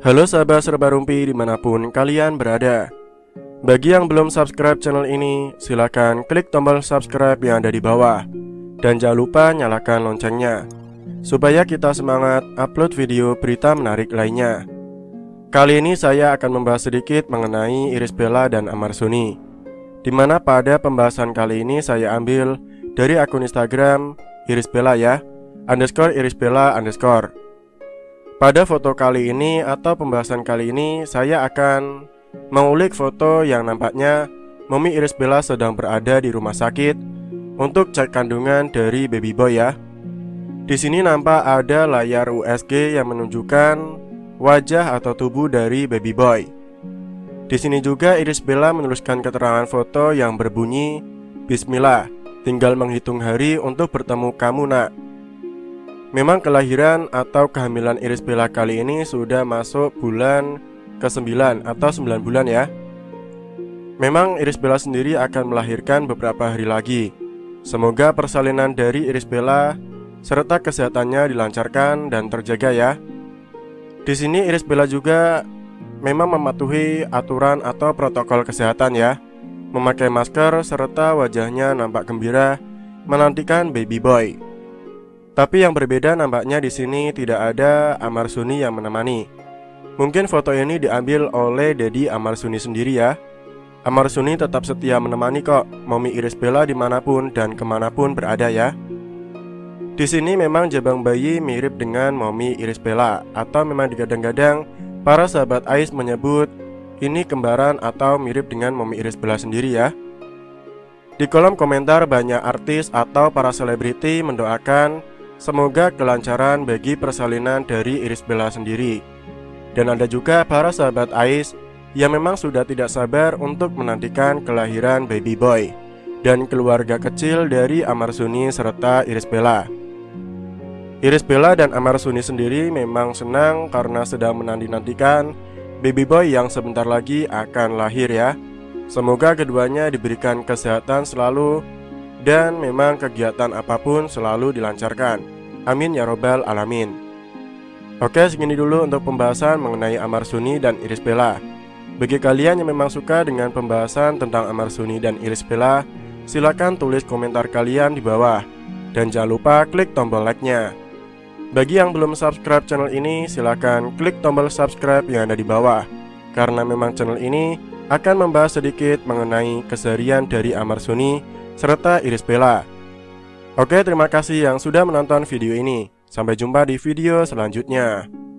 Halo sahabat Serba Rumpi dimanapun kalian berada. Bagi yang belum subscribe channel ini, silahkan klik tombol subscribe yang ada di bawah. Dan jangan lupa nyalakan loncengnya, supaya kita semangat upload video berita menarik lainnya. Kali ini saya akan membahas sedikit mengenai Irish Bella dan Ammar Zoni, dimana pada pembahasan kali ini saya ambil dari akun Instagram Irish Bella ya _Irish Bella_. Pada foto kali ini atau pembahasan kali ini saya akan mengulik foto yang nampaknya Mommy Irish Bella sedang berada di rumah sakit untuk cek kandungan dari baby boy ya. Di sini nampak ada layar USG yang menunjukkan wajah atau tubuh dari baby boy. Di sini juga Irish Bella menuliskan keterangan foto yang berbunyi Bismillah, tinggal menghitung hari untuk bertemu kamu nak. Memang kelahiran atau kehamilan Irish Bella kali ini sudah masuk bulan ke-9 atau 9 bulan ya. Memang Irish Bella sendiri akan melahirkan beberapa hari lagi. Semoga persalinan dari Irish Bella serta kesehatannya dilancarkan dan terjaga ya. Di sini Irish Bella juga memang mematuhi aturan atau protokol kesehatan ya, memakai masker serta wajahnya nampak gembira menantikan baby boy. Tapi yang berbeda nampaknya di sini tidak ada Ammar Zoni yang menemani. Mungkin foto ini diambil oleh Dedi Ammar Zoni sendiri ya. Ammar Zoni tetap setia menemani kok Mommy Irish Bella dimanapun dan kemanapun berada ya. Di sini memang jabang bayi mirip dengan Mommy Irish Bella, atau memang digadang-gadang para sahabat Ais menyebut ini kembaran atau mirip dengan Mommy Irish Bella sendiri ya. Di kolom komentar banyak artis atau para selebriti mendoakan semoga kelancaran bagi persalinan dari Irish Bella sendiri. Dan ada juga para sahabat Ais yang memang sudah tidak sabar untuk menantikan kelahiran baby boy dan keluarga kecil dari Ammar Zoni serta Irish Bella. Irish Bella dan Ammar Zoni sendiri memang senang karena sedang menanti-nantikan baby boy yang sebentar lagi akan lahir ya. Semoga keduanya diberikan kesehatan selalu dan memang kegiatan apapun selalu dilancarkan. Amin ya robbal alamin. Oke, segini dulu untuk pembahasan mengenai Ammar Zoni dan Irish Bella. Bagi kalian yang memang suka dengan pembahasan tentang Ammar Zoni dan Irish Bella, silakan tulis komentar kalian di bawah. Dan jangan lupa klik tombol like-nya. Bagi yang belum subscribe channel ini, silakan klik tombol subscribe yang ada di bawah. Karena memang channel ini akan membahas sedikit mengenai keseharian dari Ammar Zoni serta Irish Bella. Oke, terima kasih yang sudah menonton video ini. Sampai jumpa di video selanjutnya.